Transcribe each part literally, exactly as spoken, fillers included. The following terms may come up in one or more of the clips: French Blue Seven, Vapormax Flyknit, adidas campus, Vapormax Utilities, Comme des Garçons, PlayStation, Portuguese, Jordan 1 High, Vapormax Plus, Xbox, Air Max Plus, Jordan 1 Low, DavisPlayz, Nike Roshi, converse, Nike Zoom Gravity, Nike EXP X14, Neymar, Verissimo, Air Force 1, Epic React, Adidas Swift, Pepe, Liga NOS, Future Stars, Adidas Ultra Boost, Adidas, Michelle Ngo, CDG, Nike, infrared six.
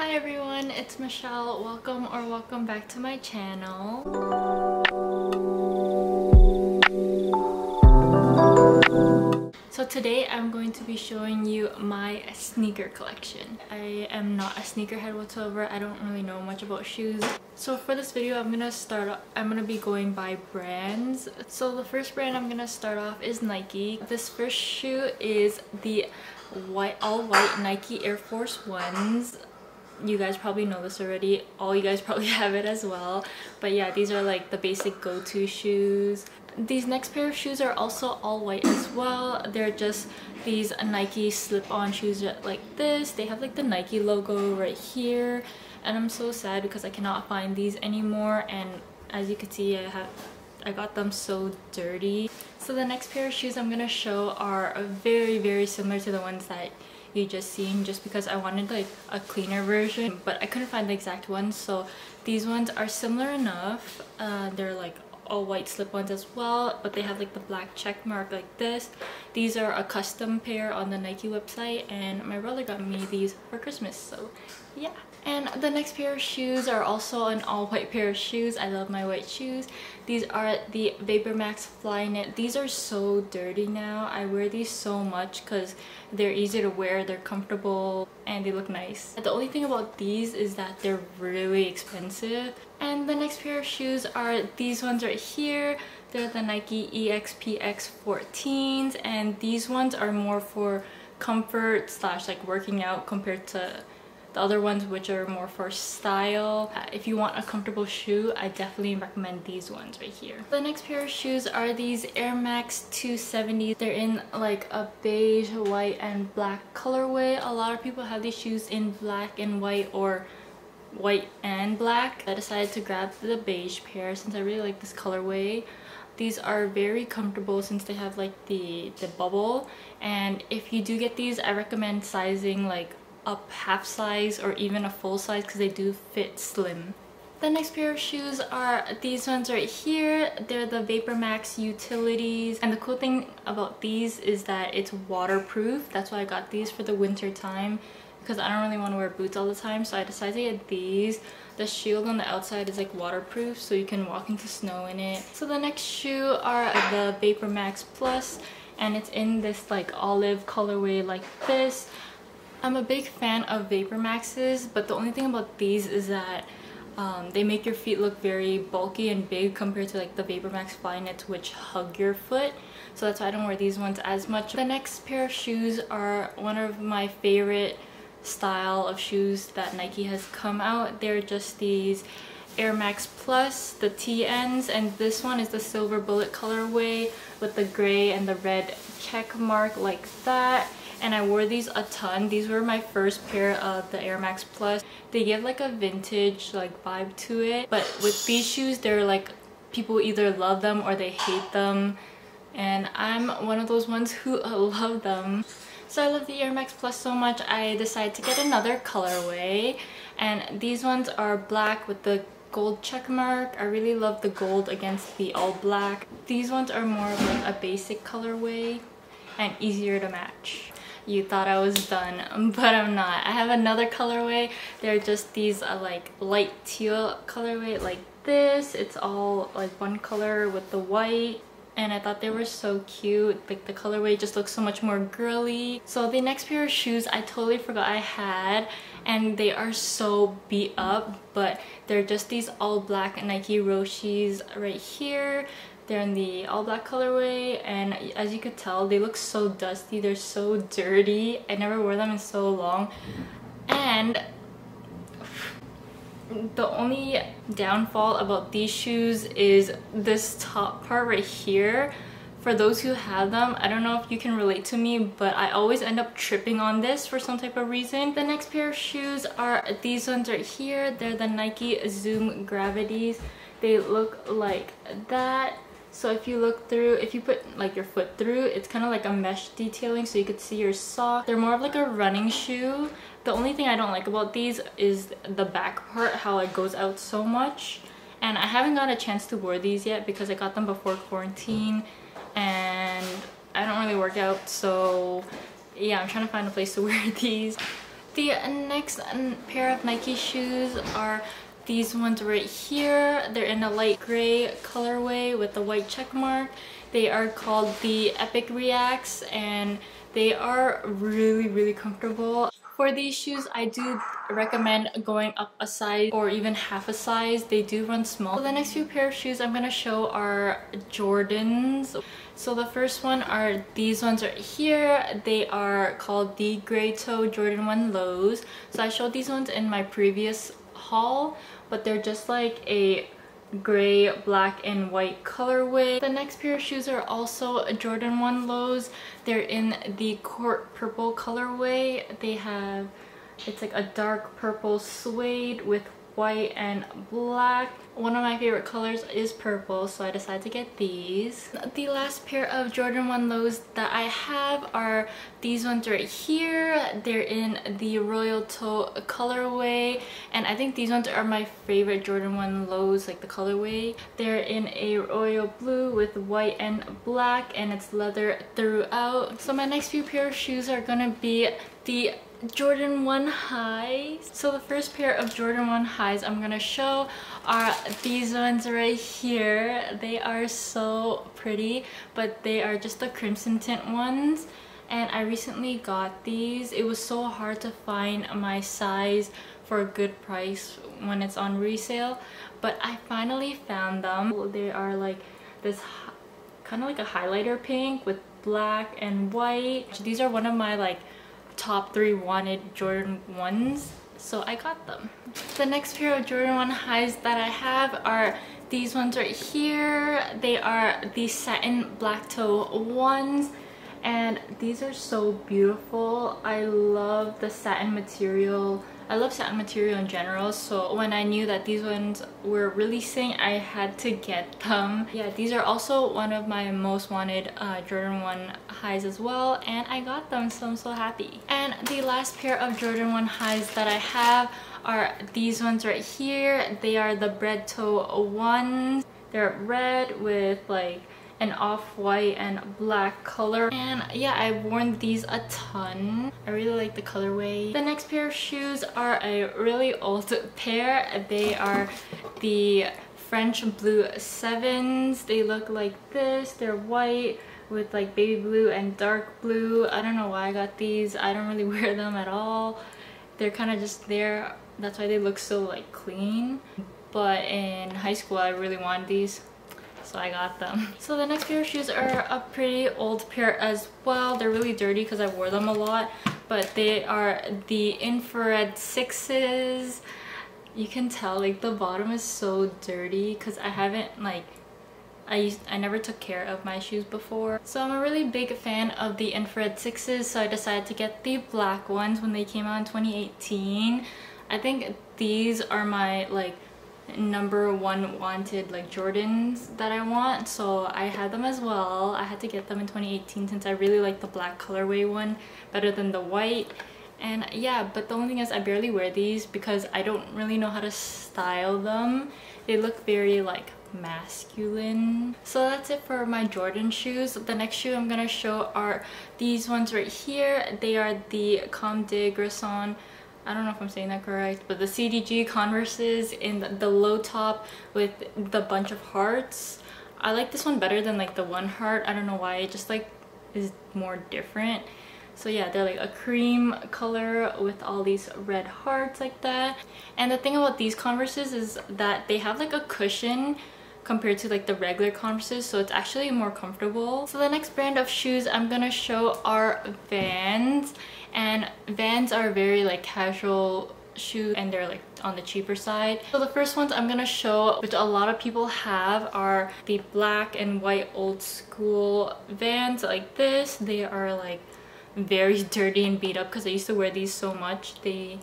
Hi everyone, it's Michelle. Welcome or welcome back to my channel. So today I'm going to be showing you my sneaker collection. I am not a sneakerhead whatsoever. I don't really know much about shoes. So for this video, I'm gonna start off, I'm gonna be going by brands. So the first brand I'm gonna start off is Nike. This first shoe is the white, all white Nike Air Force ones. You guys probably know this already, all you guys probably have it as well, but yeah, these are like the basic go-to shoes. These next pair of shoes are also all white as well. They're just these Nike slip-on shoes like this. They have like the Nike logo right here, and I'm so sad because I cannot find these anymore, and as you can see, I have I got them so dirty. So the next pair of shoes I'm gonna show are very very similar to the ones that you just seen, just because I wanted like a cleaner version, but I couldn't find the exact ones, so these ones are similar enough. Uh, they're like all white slip-ons as well, but they have like the black check mark like this. These are a custom pair on the Nike website, and my brother got me these for Christmas, so yeah. And the next pair of shoes are also an all-white pair of shoes. I love my white shoes. These are the Vapormax Flyknit. These are so dirty now. I wear these so much because they're easy to wear, they're comfortable, and they look nice. The only thing about these is that they're really expensive. And the next pair of shoes are these ones right here. They're the Nike E X P X fourteens, and these ones are more for comfort slash like working out compared to the other ones, which are more for style. If you want a comfortable shoe, I definitely recommend these ones right here. The next pair of shoes are these Air Max two seventy. They're in like a beige, white, and black colorway. A lot of people have these shoes in black and white or white and black. I decided to grab the beige pair since I really like this colorway. These are very comfortable since they have like the, the bubble. And if you do get these, I recommend sizing like up half size or even a full size because they do fit slim. The next pair of shoes are these ones right here. They're the Vapormax Utilities, and the cool thing about these is that it's waterproof. That's why I got these for the winter time, because I don't really want to wear boots all the time, so I decided to get these. The shield on the outside is like waterproof, so you can walk into snow in it. So the next shoe are the Vapormax Plus, and it's in this like olive colorway like this. I'm a big fan of Vapormaxes, but the only thing about these is that um, they make your feet look very bulky and big compared to like the Vapormax Flyknits, which hug your foot, so that's why I don't wear these ones as much. The next pair of shoes are one of my favorite style of shoes that Nike has come out. They're just these Air Max Plus, the T Ns, and this one is the silver bullet colorway with the gray and the red check mark like that. And I wore these a ton. These were my first pair of the Air Max Plus. They give like a vintage like vibe to it, but with these shoes, they're like, people either love them or they hate them, and I'm one of those ones who love them. So I love the Air Max Plus so much, I decided to get another colorway, and these ones are black with the gold check mark. I really love the gold against the all black. These ones are more of like a basic colorway and easier to match. You thought I was done, but I'm not. I have another colorway. They're just these uh, like light teal colorway like this. It's all like one color with the white, and I thought they were so cute. Like the colorway just looks so much more girly. So the next pair of shoes I totally forgot I had, and they are so beat up, but they're just these all black Nike Roshis right here. They're in the all-black colorway, and as you could tell, they look so dusty. They're so dirty. I never wore them in so long. And the only downfall about these shoes is this top part right here. For those who have them, I don't know if you can relate to me, but I always end up tripping on this for some type of reason. The next pair of shoes are these ones right here. They're the Nike Zoom Gravities. They look like that. So if you look through, if you put like your foot through, it's kind of like a mesh detailing so you could see your sock. They're more of like a running shoe. The only thing I don't like about these is the back part, how it goes out so much. And I haven't got a chance to wear these yet because I got them before quarantine and I don't really work out. So yeah, I'm trying to find a place to wear these. The next pair of Nike shoes are these ones right here. They're in a light gray colorway with a white check mark. They are called the Epic Reacts and they are really, really comfortable. For these shoes, I do recommend going up a size or even half a size. They do run small. So the next few pair of shoes I'm going to show are Jordans. So the first one are these ones right here. They are called the Grey Toe Jordan one Lows. So I showed these ones in my previous haul, but they're just like a gray, black, and white colorway. The next pair of shoes are also Jordan one Lows. They're in the court purple colorway. They have, it's like a dark purple suede with white and black. One of my favorite colors is purple, so I decided to get these. The last pair of Jordan one Lows that I have are these ones right here. They're in the Royal Toe colorway, and I think these ones are my favorite Jordan one Lows, like the colorway. They're in a royal blue with white and black, and it's leather throughout. So my next few pair of shoes are gonna be the Jordan one High. So the first pair of Jordan one Highs I'm gonna show are these ones right here. They are so pretty, but they are just the crimson tint ones, and I recently got these. It was so hard to find my size for a good price when it's on resale, but I finally found them. They are like this kind of like a highlighter pink with black and white. These are one of my like top three wanted Jordan ones, so I got them. The next pair of Jordan one Highs that I have are these ones right here. They are the satin black toe ones, and these are so beautiful. I love the satin material. I love satin material in general, so when I knew that these ones were releasing, I had to get them. Yeah, these are also one of my most wanted uh, Jordan one Highs as well, and I got them, so I'm so happy. And the last pair of Jordan one Highs that I have are these ones right here. They are the bread toe ones. They're red with like an off-white and black color, and yeah, I've worn these a ton. I really like the colorway. The next pair of shoes are a really old pair. They are the French Blue Sevens. They look like this. They're white with like baby blue and dark blue. I don't know why I got these. I don't really wear them at all. They're kind of just there. That's why they look so like clean. But in high school, I really wanted these, so I got them. So the next pair of shoes are a pretty old pair as well. They're really dirty because I wore them a lot, but they are the infrared sixes. You can tell like the bottom is so dirty because I haven't like I used I never took care of my shoes before. So I'm a really big fan of the infrared sixes, so I decided to get the black ones when they came out in twenty eighteen. I think these are my like number one wanted like Jordans that I want, so I had them as well. I had to get them in twenty eighteen since I really like the black colorway one better than the white. And yeah, but the only thing is I barely wear these because I don't really know how to style them. They look very like masculine. So that's it for my Jordan shoes. The next shoe I'm gonna show are these ones right here. They are the Comme des Garçons. I don't know if I'm saying that correct, but the C D G Converses in the, the low top with the bunch of hearts. I like this one better than like the one heart. I don't know why, it just like is more different. So yeah, they're like a cream color with all these red hearts like that. And the thing about these Converses is that they have like a cushion compared to like the regular Converses, so it's actually more comfortable. So the next brand of shoes I'm gonna show are Vans. And Vans are very like casual shoes, and they're like on the cheaper side. So the first ones I'm gonna show, which a lot of people have, are the black and white old school Vans like this. They are like very dirty and beat up because I used to wear these so much. They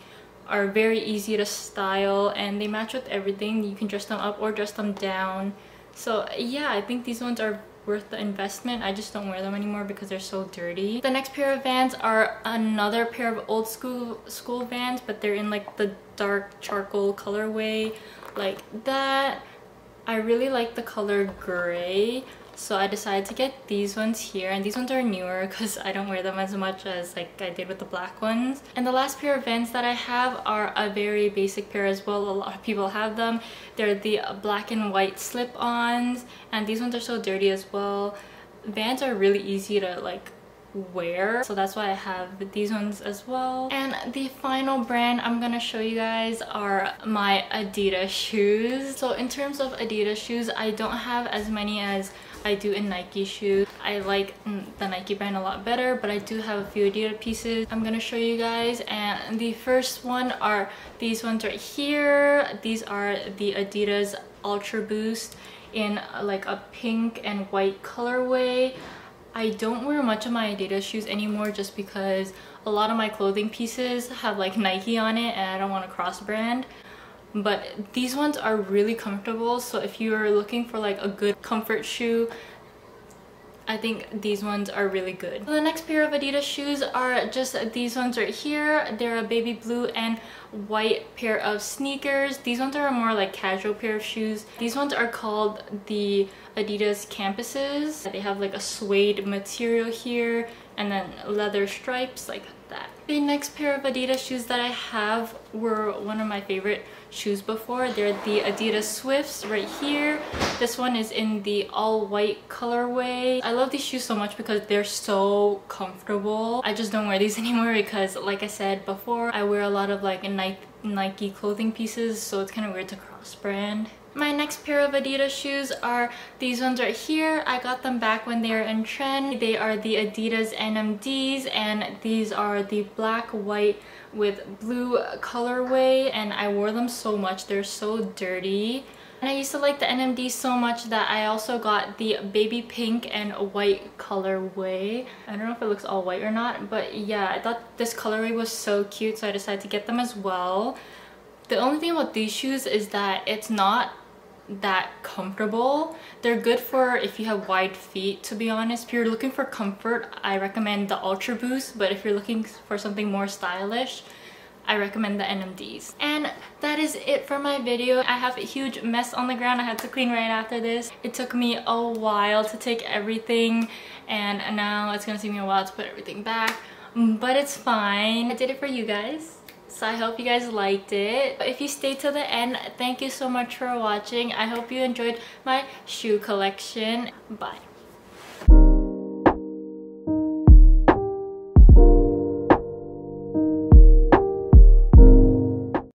are very easy to style and they match with everything. You can dress them up or dress them down. So yeah, I think these ones are worth the investment. I just don't wear them anymore because they're so dirty. The next pair of Vans are another pair of old school school Vans, but they're in like the dark charcoal colorway like that. I really like the color gray. So I decided to get these ones here, and these ones are newer because I don't wear them as much as like I did with the black ones. And the last pair of Vans that I have are a very basic pair as well. A lot of people have them. They're the black and white slip-ons, and these ones are so dirty as well. Vans are really easy to like wear, so that's why I have these ones as well. And the final brand I'm gonna show you guys are my Adidas shoes. So in terms of Adidas shoes, I don't have as many as I do in Nike shoes. I like the Nike brand a lot better, but I do have a few Adidas pieces I'm gonna show you guys. And the first one are these ones right here. These are the Adidas Ultra Boost in like a pink and white colorway. I don't wear much of my Adidas shoes anymore just because a lot of my clothing pieces have like Nike on it and I don't want to cross brand. But these ones are really comfortable, so if you're looking for like a good comfort shoe, I think these ones are really good. So the next pair of Adidas shoes are just these ones right here. They're a baby blue and white pair of sneakers. These ones are a more like casual pair of shoes. These ones are called the Adidas Campuses. They have like a suede material here and then leather stripes like that. The next pair of Adidas shoes that I have were one of my favorite shoes before. They're the Adidas Swifts right here. This one is in the all-white colorway. I love these shoes so much because they're so comfortable. I just don't wear these anymore because, like I said before, I wear a lot of like Nike clothing pieces, so it's kind of weird to cross-brand. My next pair of Adidas shoes are these ones right here. I got them back when they were in trend. They are the Adidas N M Ds, and these are the black, white, with blue colorway, and I wore them so much. They're so dirty. And I used to like the N M D so much that I also got the baby pink and white colorway. I don't know if it looks all white or not, but yeah, I thought this colorway was so cute, so I decided to get them as well. The only thing about these shoes is that it's not that comfortable. They're good for if you have wide feet, to be honest. If you're looking for comfort, I recommend the Ultra Boost, but if you're looking for something more stylish, I recommend the N M Ds. And that is it for my video. I have a huge mess on the ground I had to clean right after this. It took me a while to take everything, and now it's gonna take me a while to put everything back, but it's fine. I did it for you guys, so I hope you guys liked it. If you stayed till the end, thank you so much for watching. I hope you enjoyed my shoe collection. Bye.